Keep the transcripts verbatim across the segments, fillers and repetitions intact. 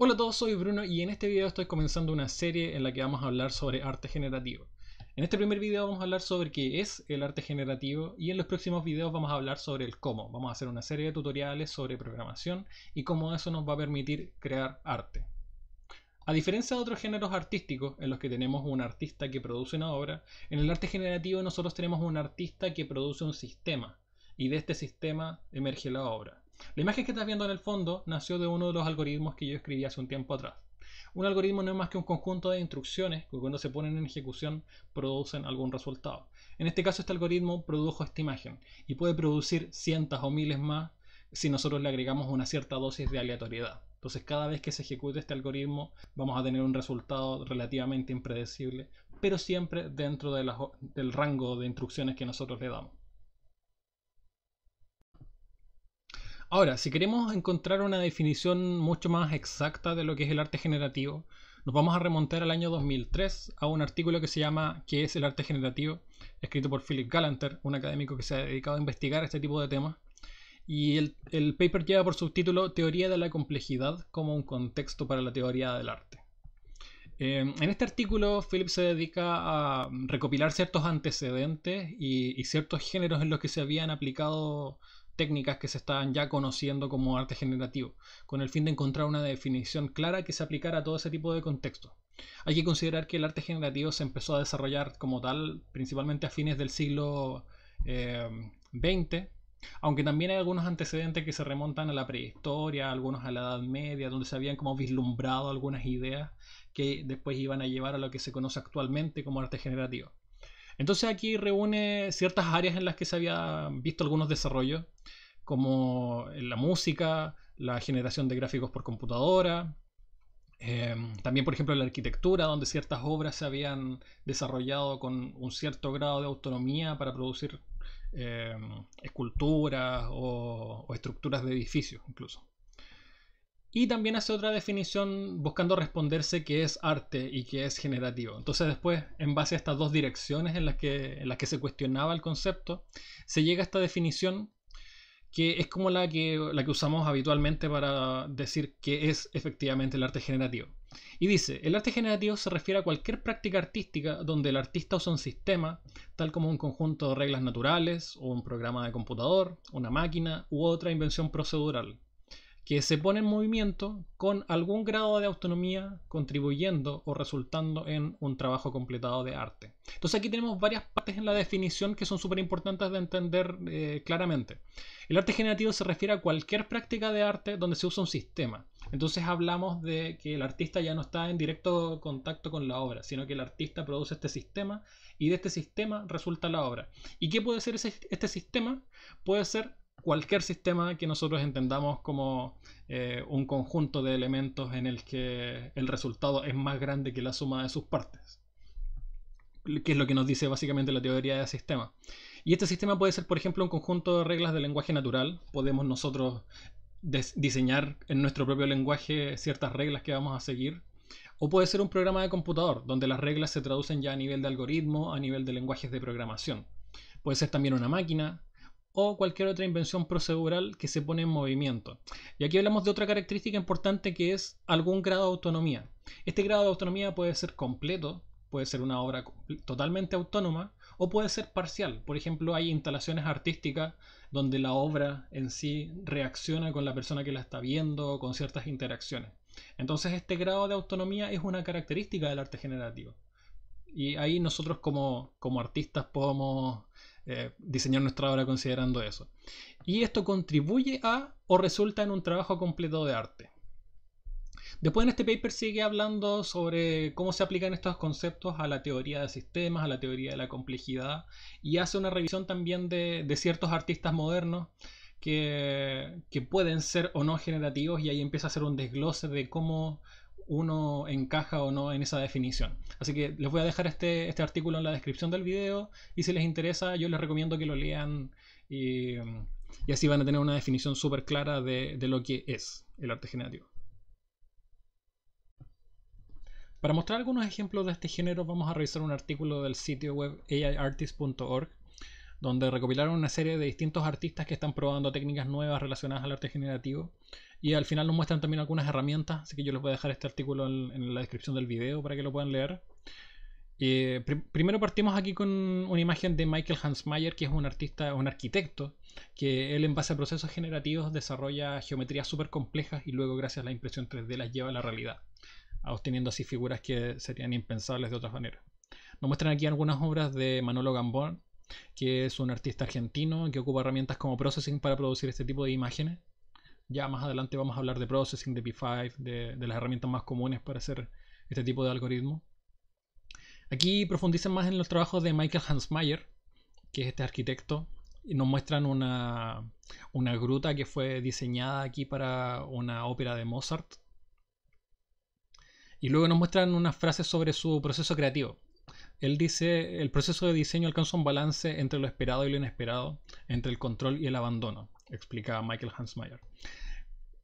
Hola a todos, soy Bruno y en este video estoy comenzando una serie en la que vamos a hablar sobre arte generativo. En este primer video vamos a hablar sobre qué es el arte generativo y en los próximos videos vamos a hablar sobre el cómo. Vamos a hacer una serie de tutoriales sobre programación y cómo eso nos va a permitir crear arte. A diferencia de otros géneros artísticos en los que tenemos un artista que produce una obra, en el arte generativo nosotros tenemos un artista que produce un sistema y de este sistema emerge la obra. La imagen que estás viendo en el fondo nació de uno de los algoritmos que yo escribí hace un tiempo atrás. Un algoritmo no es más que un conjunto de instrucciones que cuando se ponen en ejecución producen algún resultado. En este caso este algoritmo produjo esta imagen y puede producir cientos o miles más si nosotros le agregamos una cierta dosis de aleatoriedad. Entonces cada vez que se ejecute este algoritmo vamos a tener un resultado relativamente impredecible, pero siempre dentro de la, del rango de instrucciones que nosotros le damos. Ahora, si queremos encontrar una definición mucho más exacta de lo que es el arte generativo, nos vamos a remontar al año dos mil tres a un artículo que se llama ¿Qué es el arte generativo?, escrito por Philip Galanter, un académico que se ha dedicado a investigar este tipo de temas. Y el, el paper lleva por subtítulo Teoría de la complejidad como un contexto para la teoría del arte. Eh, en este artículo, Philip se dedica a recopilar ciertos antecedentes y, y ciertos géneros en los que se habían aplicado técnicas que se estaban ya conociendo como arte generativo, con el fin de encontrar una definición clara que se aplicara a todo ese tipo de contextos. Hay que considerar que el arte generativo se empezó a desarrollar como tal principalmente a fines del siglo veinte, aunque también hay algunos antecedentes que se remontan a la prehistoria, algunos a la Edad Media, donde se habían como vislumbrado algunas ideas que después iban a llevar a lo que se conoce actualmente como arte generativo. Entonces aquí reúne ciertas áreas en las que se habían visto algunos desarrollos, como la música, la generación de gráficos por computadora, eh, también por ejemplo la arquitectura, donde ciertas obras se habían desarrollado con un cierto grado de autonomía para producir eh, esculturas o, o estructuras de edificios incluso. Y también hace otra definición buscando responderse qué es arte y qué es generativo. Entonces después, en base a estas dos direcciones en las que, en las que se cuestionaba el concepto, se llega a esta definición que es como la que, la que usamos habitualmente para decir qué es efectivamente el arte generativo. Y dice, el arte generativo se refiere a cualquier práctica artística donde el artista usa un sistema, tal como un conjunto de reglas naturales, o un programa de computador, una máquina u otra invención procedural, que se pone en movimiento con algún grado de autonomía, contribuyendo o resultando en un trabajo completado de arte. Entonces aquí tenemos varias partes en la definición que son súper importantes de entender eh, claramente. El arte generativo se refiere a cualquier práctica de arte donde se usa un sistema. Entonces hablamos de que el artista ya no está en directo contacto con la obra, sino que el artista produce este sistema y de este sistema resulta la obra. ¿Y qué puede ser ese, este sistema? Puede ser cualquier sistema que nosotros entendamos como eh, un conjunto de elementos en el que el resultado es más grande que la suma de sus partes, que es lo que nos dice básicamente la teoría de sistemas. Y este sistema puede ser, por ejemplo, un conjunto de reglas de lenguaje natural. Podemos nosotros diseñar en nuestro propio lenguaje ciertas reglas que vamos a seguir. O puede ser un programa de computador, donde las reglas se traducen ya a nivel de algoritmo, a nivel de lenguajes de programación. Puede ser también una máquina, o cualquier otra invención procedural que se pone en movimiento. Y aquí hablamos de otra característica importante que es algún grado de autonomía. Este grado de autonomía puede ser completo, puede ser una obra totalmente autónoma, o puede ser parcial. Por ejemplo, hay instalaciones artísticas donde la obra en sí reacciona con la persona que la está viendo, con ciertas interacciones. Entonces este grado de autonomía es una característica del arte generativo. Y ahí nosotros como, como artistas podemos Eh, diseñar nuestra obra considerando eso. Y esto contribuye a o resulta en un trabajo completo de arte. Después en este paper sigue hablando sobre cómo se aplican estos conceptos a la teoría de sistemas, a la teoría de la complejidad, y hace una revisión también de, de ciertos artistas modernos que, que pueden ser o no generativos, y ahí empieza a hacer un desglose de cómo uno encaja o no en esa definición. Así que les voy a dejar este, este artículo en la descripción del video, y si les interesa yo les recomiendo que lo lean y, y así van a tener una definición súper clara de, de lo que es el arte generativo. Para mostrar algunos ejemplos de este género vamos a revisar un artículo del sitio web a i artist punto org, donde recopilaron una serie de distintos artistas que están probando técnicas nuevas relacionadas al arte generativo y al final nos muestran también algunas herramientas, así que yo les voy a dejar este artículo en, en la descripción del video para que lo puedan leer. Eh, pr primero partimos aquí con una imagen de Michael Hansmeyer, que es un artista, un arquitecto, que él en base a procesos generativos desarrolla geometrías súper complejas y luego gracias a la impresión tres D las lleva a la realidad, obteniendo así figuras que serían impensables de otras maneras. Nos muestran aquí algunas obras de Manolo Gambón, que es un artista argentino que ocupa herramientas como Processing para producir este tipo de imágenes. Ya más adelante vamos a hablar de Processing, de P cinco, de, de las herramientas más comunes para hacer este tipo de algoritmos. Aquí profundizan más en los trabajos de Michael Hansmeyer, que es este arquitecto, y nos muestran una, una gruta que fue diseñada aquí para una ópera de Mozart. Y luego nos muestran unas frases sobre su proceso creativo. Él dice: el proceso de diseño alcanza un balance entre lo esperado y lo inesperado, entre el control y el abandono, explica Michael Hansmeyer.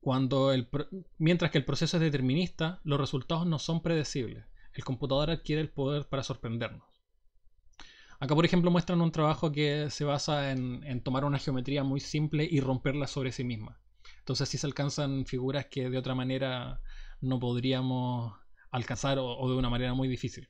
Cuando el pro... Mientras que el proceso es determinista, los resultados no son predecibles. El computador adquiere el poder para sorprendernos. Acá, por ejemplo, muestran un trabajo que se basa en, en tomar una geometría muy simple y romperla sobre sí misma. Entonces sí se alcanzan figuras que de otra manera no podríamos alcanzar o, o de una manera muy difícil.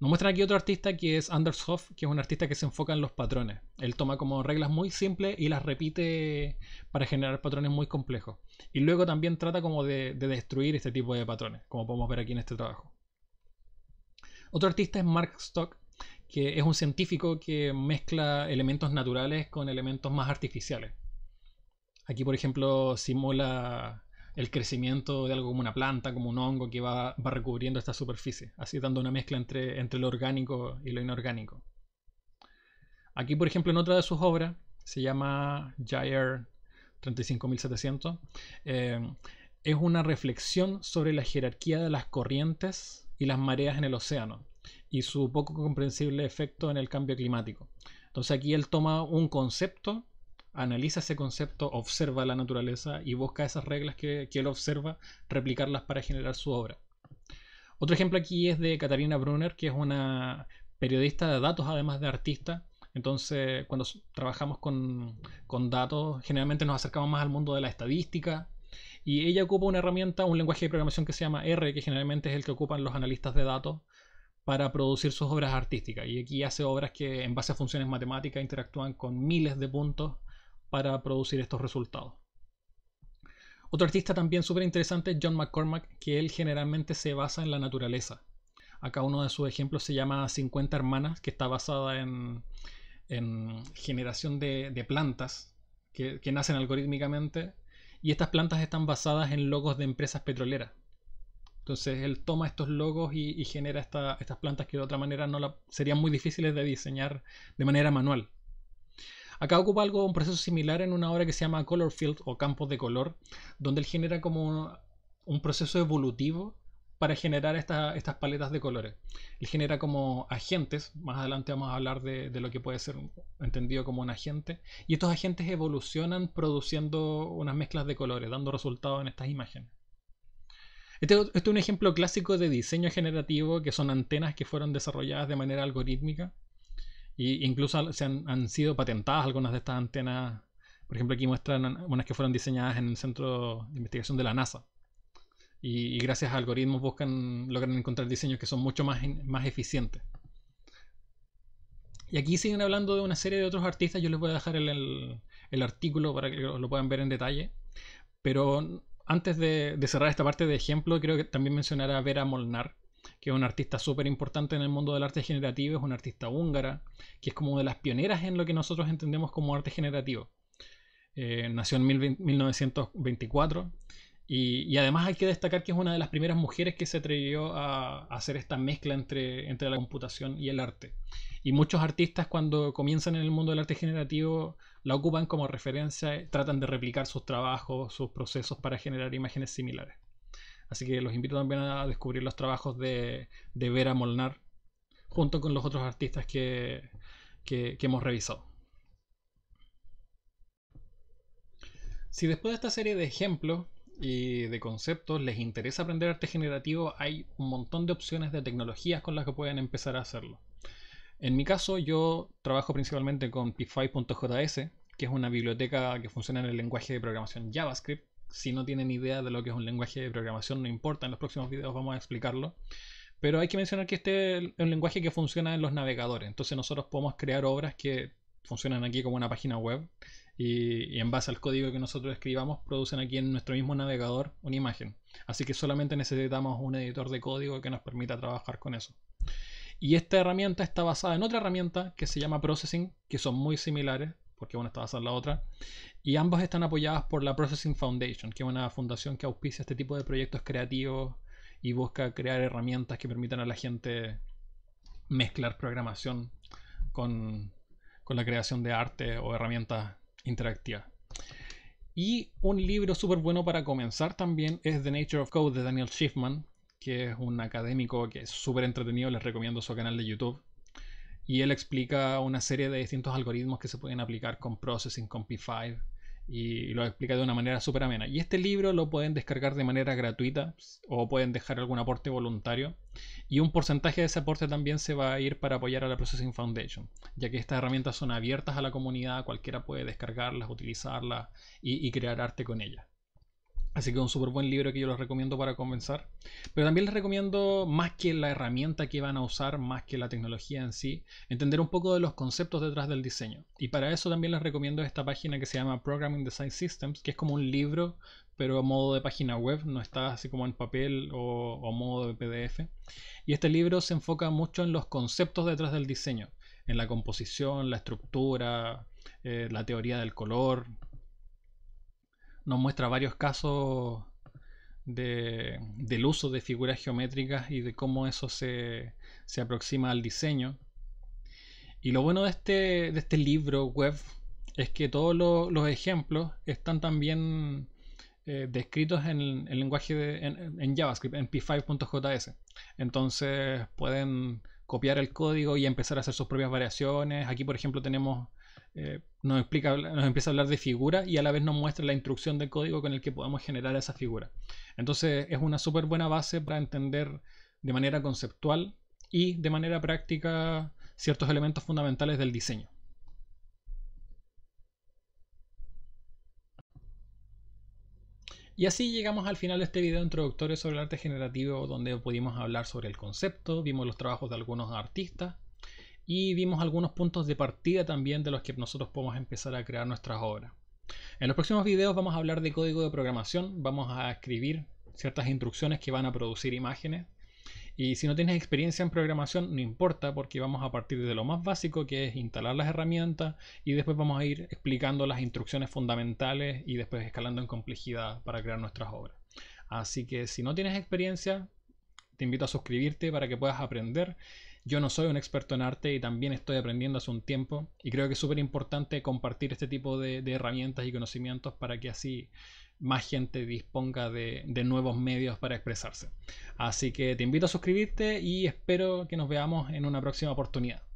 Nos muestran aquí otro artista que es Anders Hoff, que es un artista que se enfoca en los patrones. Él toma como reglas muy simples y las repite para generar patrones muy complejos. Y luego también trata como de, de destruir este tipo de patrones, como podemos ver aquí en este trabajo. Otro artista es Mark Stock, que es un científico que mezcla elementos naturales con elementos más artificiales. Aquí, por ejemplo, simula el crecimiento de algo como una planta, como un hongo que va, va recubriendo esta superficie, así dando una mezcla entre, entre lo orgánico y lo inorgánico. Aquí, por ejemplo, en otra de sus obras, se llama Gyre tres cinco siete cero cero, eh, es una reflexión sobre la jerarquía de las corrientes y las mareas en el océano y su poco comprensible efecto en el cambio climático. Entonces aquí él toma un concepto, analiza ese concepto, observa la naturaleza y busca esas reglas que, que él observa, replicarlas para generar su obra. Otro ejemplo aquí es de Katarina Brunner, que es una periodista de datos, además de artista. Entonces, cuando trabajamos con, con datos, generalmente nos acercamos más al mundo de la estadística. Y ella ocupa una herramienta, un lenguaje de programación que se llama R, que generalmente es el que ocupan los analistas de datos para producir sus obras artísticas. Y aquí hace obras que, en base a funciones matemáticas, interactúan con miles de puntos para producir estos resultados. Otro artista también súper interesante es John McCormack, que él generalmente se basa en la naturaleza. Acá uno de sus ejemplos se llama cincuenta hermanas, que está basada en, en generación de, de plantas que, que nacen algorítmicamente, y estas plantas están basadas en logos de empresas petroleras. Entonces él toma estos logos y, y genera esta, estas plantas que de otra manera no la, serían muy difíciles de diseñar de manera manual. Acá ocupa algo, un proceso similar en una obra que se llama Color Field o Campos de Color, donde él genera como un, un proceso evolutivo para generar esta, estas paletas de colores. Él genera como agentes, más adelante vamos a hablar de, de lo que puede ser entendido como un agente, y estos agentes evolucionan produciendo unas mezclas de colores, dando resultados en estas imágenes. Este, este es un ejemplo clásico de diseño generativo, que son antenas que fueron desarrolladas de manera algorítmica. Y incluso se han, han sido patentadas algunas de estas antenas. Por ejemplo, aquí muestran unas que fueron diseñadas en el Centro de Investigación de la NASA. Y, y gracias a algoritmos buscan, logran encontrar diseños que son mucho más, más eficientes. Y aquí siguen hablando de una serie de otros artistas. Yo les voy a dejar el, el, el artículo para que lo, lo puedan ver en detalle. Pero antes de, de cerrar esta parte de ejemplo, creo que también mencionar a Vera Molnár, que es una artista súper importante en el mundo del arte generativo. Es una artista húngara, que es como de las pioneras en lo que nosotros entendemos como arte generativo. Eh, nació en mil novecientos veinticuatro y, y además hay que destacar que es una de las primeras mujeres que se atrevió a, a hacer esta mezcla entre, entre la computación y el arte. Y muchos artistas, cuando comienzan en el mundo del arte generativo, la ocupan como referencia, tratan de replicar sus trabajos, sus procesos para generar imágenes similares. Así que los invito también a descubrir los trabajos de, de Vera Molnár, junto con los otros artistas que, que, que hemos revisado. Si después de esta serie de ejemplos y de conceptos les interesa aprender arte generativo, hay un montón de opciones de tecnologías con las que pueden empezar a hacerlo. En mi caso, yo trabajo principalmente con P cinco punto J S, que es una biblioteca que funciona en el lenguaje de programación JavaScript. Si no tienen idea de lo que es un lenguaje de programación, no importa, en los próximos videos vamos a explicarlo. Pero hay que mencionar que este es un lenguaje que funciona en los navegadores. Entonces nosotros podemos crear obras que funcionan aquí como una página web y, y en base al código que nosotros escribamos producen aquí en nuestro mismo navegador una imagen. Así que solamente necesitamos un editor de código que nos permita trabajar con eso. Y esta herramienta está basada en otra herramienta que se llama Processing, que son muy similares, porque una está basada en la otra, y ambas están apoyadas por la Processing Foundation, que es una fundación que auspicia este tipo de proyectos creativos y busca crear herramientas que permitan a la gente mezclar programación con, con la creación de arte o herramientas interactivas. Y un libro súper bueno para comenzar también es The Nature of Code de Daniel Schiffman, que es un académico que es súper entretenido. Les recomiendo su canal de YouTube. Y él explica una serie de distintos algoritmos que se pueden aplicar con Processing, con P cinco, y lo explica de una manera súper amena. Y este libro lo pueden descargar de manera gratuita o pueden dejar algún aporte voluntario. Y un porcentaje de ese aporte también se va a ir para apoyar a la Processing Foundation, ya que estas herramientas son abiertas a la comunidad, cualquiera puede descargarlas, utilizarlas y, y crear arte con ellas. Así que es un súper buen libro que yo les recomiendo para comenzar. Pero también les recomiendo, más que la herramienta que van a usar, más que la tecnología en sí, entender un poco de los conceptos detrás del diseño. Y para eso también les recomiendo esta página que se llama Programming Design Systems, que es como un libro, pero a modo de página web, no está así como en papel o, o modo de P D F. Y este libro se enfoca mucho en los conceptos detrás del diseño, en la composición, la estructura, eh, la teoría del color. Nos muestra varios casos de, del uso de figuras geométricas y de cómo eso se, se aproxima al diseño. Y lo bueno de este, de este libro web es que todos lo, los ejemplos están también eh, descritos en el lenguaje de, en, en JavaScript, en P cinco punto J S. Entonces pueden copiar el código y empezar a hacer sus propias variaciones. Aquí, por ejemplo, tenemos... Eh, nos, explica, nos empieza a hablar de figura y a la vez nos muestra la instrucción del código con el que podemos generar esa figura. Entonces es una súper buena base para entender de manera conceptual y de manera práctica ciertos elementos fundamentales del diseño. Y así llegamos al final de este video introductorio sobre el arte generativo, donde pudimos hablar sobre el concepto, vimos los trabajos de algunos artistas y vimos algunos puntos de partida también de los que nosotros podemos empezar a crear nuestras obras. En los próximos videos vamos a hablar de código de programación, vamos a escribir ciertas instrucciones que van a producir imágenes. Y si no tienes experiencia en programación, no importa, porque vamos a partir de lo más básico, que es instalar las herramientas, y después vamos a ir explicando las instrucciones fundamentales y después escalando en complejidad para crear nuestras obras. Así que si no tienes experiencia, te invito a suscribirte para que puedas aprender. Yo no soy un experto en arte y también estoy aprendiendo hace un tiempo, y creo que es súper importante compartir este tipo de, de herramientas y conocimientos para que así más gente disponga de, de nuevos medios para expresarse. Así que te invito a suscribirte y espero que nos veamos en una próxima oportunidad.